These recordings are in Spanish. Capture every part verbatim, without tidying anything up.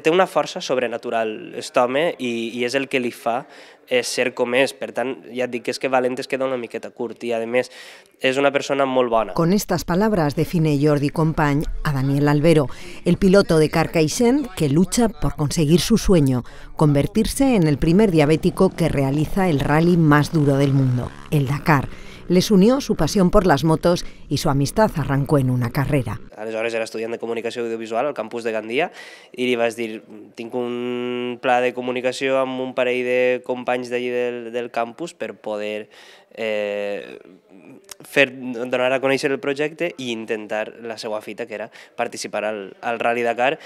que té una força sobrenatural, aquest home, i és el que li fa ser com és. Per tant, ja et dic que és que Valentes queda una miqueta curt i, a més, és una persona molt bona. Con estas palabras define Jordi Company a Daniel Albero, el piloto de Carcaixent que lucha por conseguir su sueño, convertirse en el primer diabético que realiza el rally más duro del mundo, el Dakar. Les unió su pasión por las motos y su amistad arrancó en una carrera. Aleshores era estudiant de comunicació audiovisual al campus de Gandia i li vaig dir, tinc un pla de comunicació amb un parell de companys d'allí del, del campus per poder eh, fer, donar a conèixer el projecte i intentar la seva fita, que era participar al, al Rally Dakar.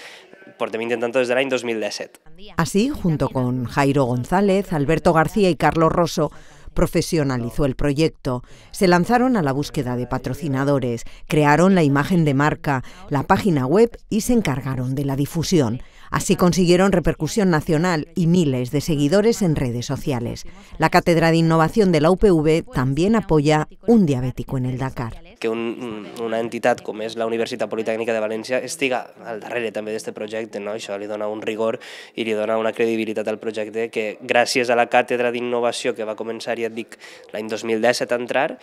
Portem intentando desde el año dos mil diecisiete. Así, junto con Jairo González, Alberto García y Carlos Roso, profesionalizó el proyecto, se lanzaron a la búsqueda de patrocinadores, crearon la imagen de marca, la página web y se encargaron de la difusión. Así consiguieron repercusión nacional y miles de seguidores en redes sociales. La Cátedra de Innovación de la U P V también apoya un diabético en el Dakar. Que un, una entitat com és la Universitat Politécnica de València estiga al darrere també d'aquest projecte, no? Això li dona un rigor i li dona una credibilitat al projecte que gràcies a la Cátedra d'Innovació que va començar, ja et dic, l'any dos mil disset a entrar,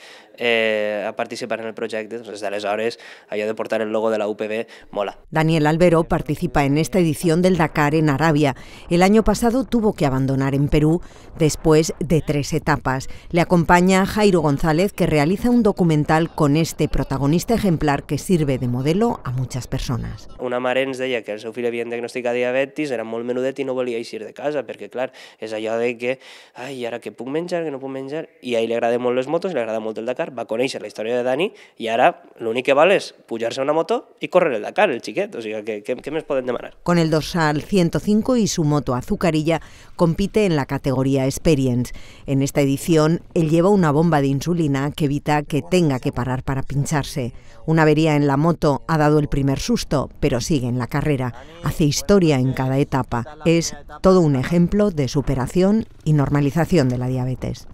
eh, a participar en el projecte, doncs des d'aleshores allò de portar el logo de la U P V mola. Daniel Albero participa en esta edición del Dakar en Arabia. El año pasado tuvo que abandonar en Perú después de tres etapas. Le acompaña Jairo González, que realiza un documental con este protagonista ejemplar que sirve de modelo a muchas personas. Una mare ens deia que el seu fill havia diagnosticat diabetis, era molt menudet i no volia eixir de casa, perquè clar, és allò de que, ai, ara que puc menjar, que no puc menjar, i a ell li agraden molt les motos, li agrada molt el Dakar, va conèixer la història de Dani i ara l'únic que val és pujar-se a una moto i córrer el Dakar, el xiquet, o sigui, ¿qué, qué més poden demanar? Con el dorsal ciento cinco y su moto Azucarilla compite en la categoría Experience. En esta edición, él lleva una bomba de insulina que evita que tenga que parar para pincharse. Una avería en la moto ha dado el primer susto, pero sigue en la carrera. Hace historia en cada etapa. Es todo un ejemplo de superación y normalización de la diabetes.